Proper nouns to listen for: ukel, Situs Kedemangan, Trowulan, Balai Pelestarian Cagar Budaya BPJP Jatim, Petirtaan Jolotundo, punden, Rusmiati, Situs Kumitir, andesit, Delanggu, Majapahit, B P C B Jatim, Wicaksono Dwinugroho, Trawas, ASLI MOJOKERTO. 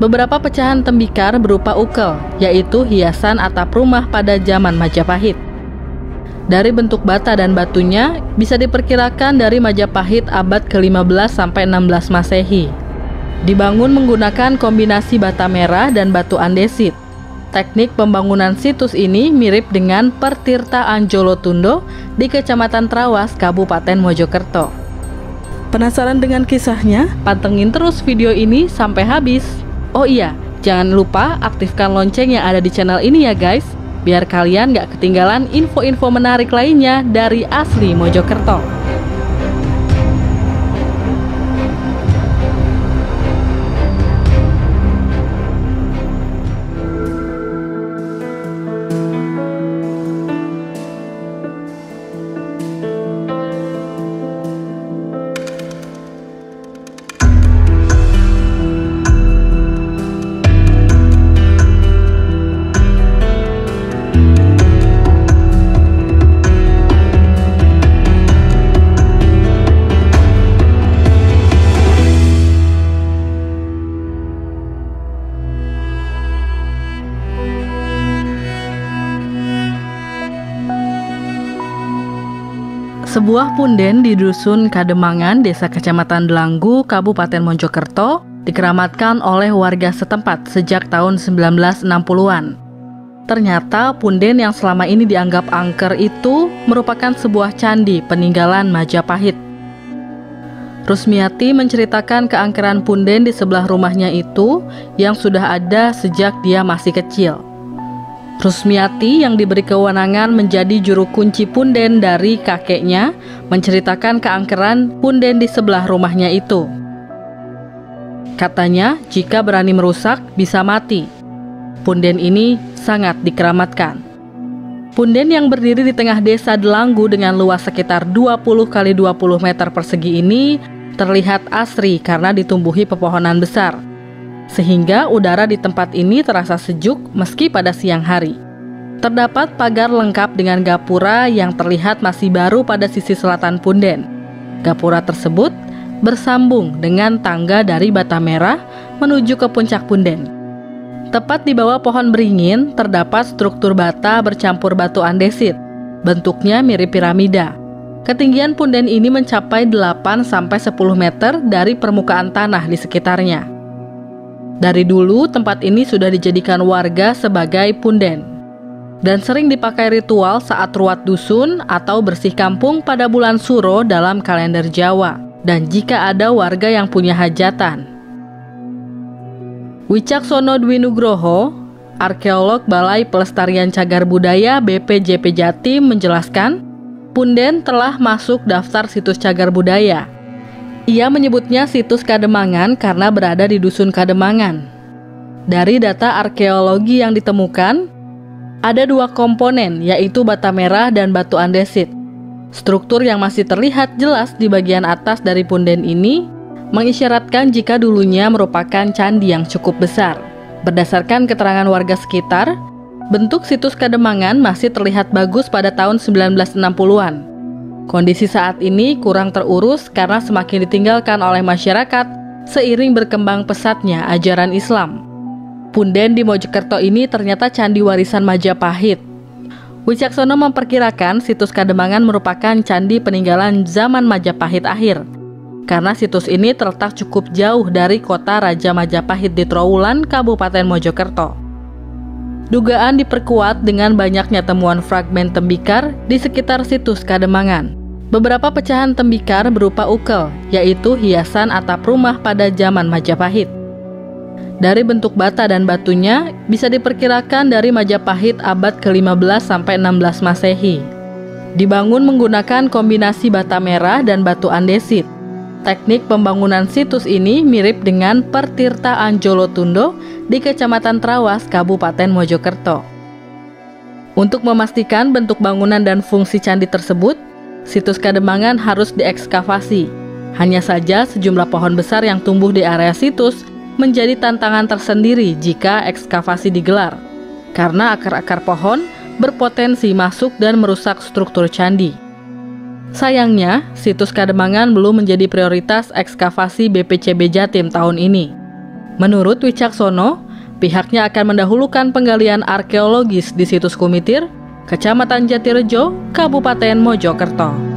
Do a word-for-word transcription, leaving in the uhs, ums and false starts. Beberapa pecahan tembikar berupa ukel, yaitu hiasan atap rumah pada zaman Majapahit. Dari bentuk bata dan batunya bisa diperkirakan dari Majapahit abad ke lima belas sampai enam belas Masehi. Dibangun menggunakan kombinasi bata merah dan batu andesit. Teknik pembangunan situs ini mirip dengan Petirtaan Jolotundo di Kecamatan Trawas, Kabupaten Mojokerto. Penasaran dengan kisahnya? Pantengin terus video ini sampai habis. Oh iya, jangan lupa aktifkan lonceng yang ada di channel ini ya guys, biar kalian gak ketinggalan info-info menarik lainnya dari asli Mojokerto. Sebuah punden di Dusun Kedemangan, Desa Kecamatan Delanggu, Kabupaten Mojokerto, dikeramatkan oleh warga setempat sejak tahun sembilan belas enam puluhan. Ternyata punden yang selama ini dianggap angker itu merupakan sebuah candi peninggalan Majapahit. Rusmiati menceritakan keangkeran punden di sebelah rumahnya itu yang sudah ada sejak dia masih kecil. Rusmiati yang diberi kewenangan menjadi juru kunci punden dari kakeknya menceritakan keangkeran punden di sebelah rumahnya itu. Katanya jika berani merusak bisa mati. Punden ini sangat dikeramatkan. Punden yang berdiri di tengah desa Delanggu dengan luas sekitar dua puluh kali dua puluh meter persegi ini terlihat asri karena ditumbuhi pepohonan besar. Sehingga udara di tempat ini terasa sejuk meski pada siang hari. Terdapat pagar lengkap dengan gapura yang terlihat masih baru pada sisi selatan punden. Gapura tersebut bersambung dengan tangga dari bata merah menuju ke puncak punden. Tepat di bawah pohon beringin terdapat struktur bata bercampur batu andesit. Bentuknya mirip piramida. Ketinggian punden ini mencapai delapan sampai sepuluh meter dari permukaan tanah di sekitarnya. Dari dulu, tempat ini sudah dijadikan warga sebagai punden dan sering dipakai ritual saat ruwat dusun atau bersih kampung pada bulan Suro dalam kalender Jawa dan jika ada warga yang punya hajatan. Wicaksono Dwinugroho, arkeolog Balai Pelestarian Cagar Budaya B P J P Jatim menjelaskan, punden telah masuk daftar situs cagar budaya. Ia menyebutnya Situs Kedemangan karena berada di Dusun Kedemangan. Dari data arkeologi yang ditemukan, ada dua komponen yaitu bata merah dan batu andesit. Struktur yang masih terlihat jelas di bagian atas dari punden ini mengisyaratkan jika dulunya merupakan candi yang cukup besar. Berdasarkan keterangan warga sekitar, bentuk Situs Kedemangan masih terlihat bagus pada tahun sembilan belas enam puluhan. Kondisi saat ini kurang terurus karena semakin ditinggalkan oleh masyarakat seiring berkembang pesatnya ajaran Islam. Punden di Mojokerto ini ternyata candi warisan Majapahit. Wicaksono memperkirakan Situs Kedemangan merupakan candi peninggalan zaman Majapahit akhir. Karena situs ini terletak cukup jauh dari kota Raja Majapahit di Trowulan, Kabupaten Mojokerto. Dugaan diperkuat dengan banyaknya temuan fragmen tembikar di sekitar Situs Kedemangan. Beberapa pecahan tembikar berupa ukel, yaitu hiasan atap rumah pada zaman Majapahit. Dari bentuk bata dan batunya bisa diperkirakan dari Majapahit abad ke lima belas sampai enam belas Masehi. Dibangun menggunakan kombinasi bata merah dan batu andesit. Teknik pembangunan situs ini mirip dengan Petirtaan Jolotundo di Kecamatan Trawas, Kabupaten Mojokerto. Untuk memastikan bentuk bangunan dan fungsi candi tersebut, Situs Kedemangan harus diekskavasi. Hanya saja sejumlah pohon besar yang tumbuh di area situs menjadi tantangan tersendiri jika ekskavasi digelar, karena akar-akar pohon berpotensi masuk dan merusak struktur candi. Sayangnya, Situs Kedemangan belum menjadi prioritas ekskavasi B P C B Jatim tahun ini. Menurut Wicaksono, pihaknya akan mendahulukan penggalian arkeologis di Situs Kumitir, Kecamatan Jatirejo, Kabupaten Mojokerto.